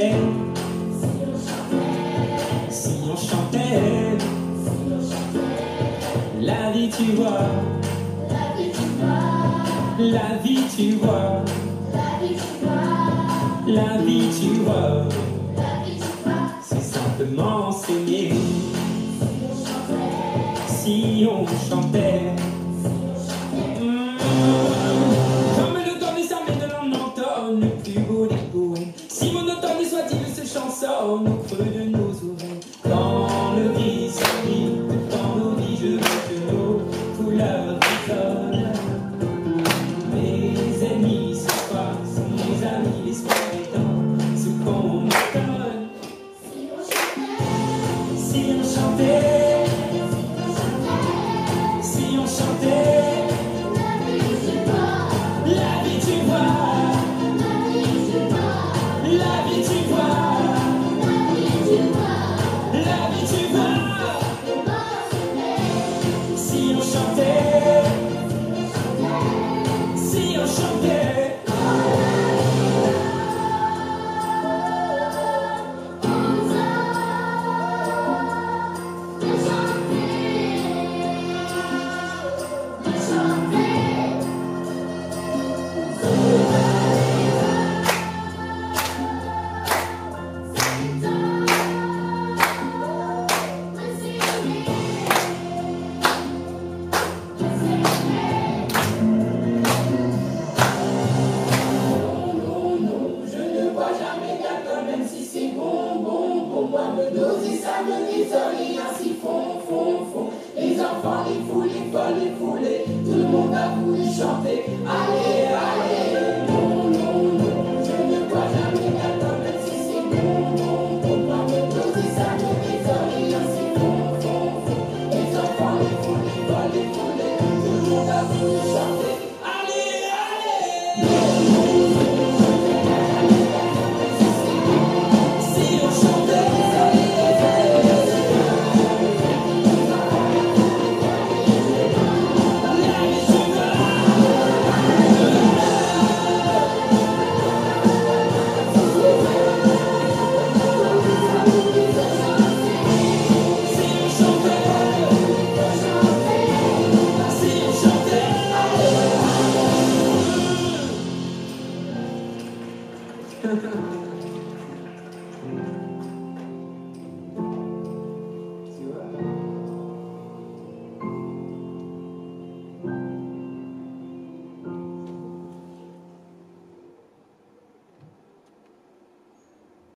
chantait, si on chantait, la vie tu vois, la vie tu vois, la vie tu vois, la vie tu vois, c'est simplement enseigner. Si on chantait, comme l'automne s'armait de l'entonne, le plus beau des poèmes, si monotone soit-il ces chansons au creux de nos oreilles. Dans le gris solide, dans nos vies, je veux que nos couleurs résonnent. Mes ennemis ce soir sont mes amis, l'espoir étant ce qu'on m'étonne. Si on chantait, si on chantait. Les enfants, les fous, les folles, les foulées, tout le monde a voulu chanter. Allez,